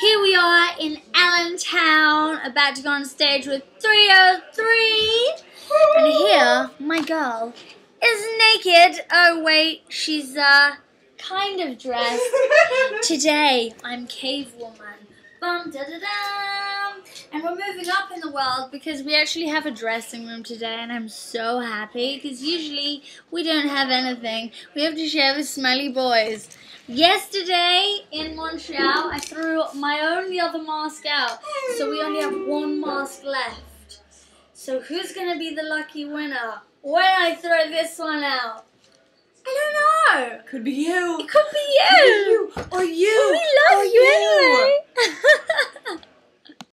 Here we are in Allentown, about to go on stage with 3OH!3. And here, my girl is naked. Oh wait, she's kind of dressed. Today, I'm cave woman. Bum da da da. And we're moving up in the world because we actually have a dressing room today, and I'm so happy because usually we don't have anything. We have to share with smelly boys. Yesterday in Montreal, I threw my only other mask out, so we only have one mask left. So who's gonna be the lucky winner when I throw this one out? I don't know. Could be you. It could be you. Or you. But we love you anyway.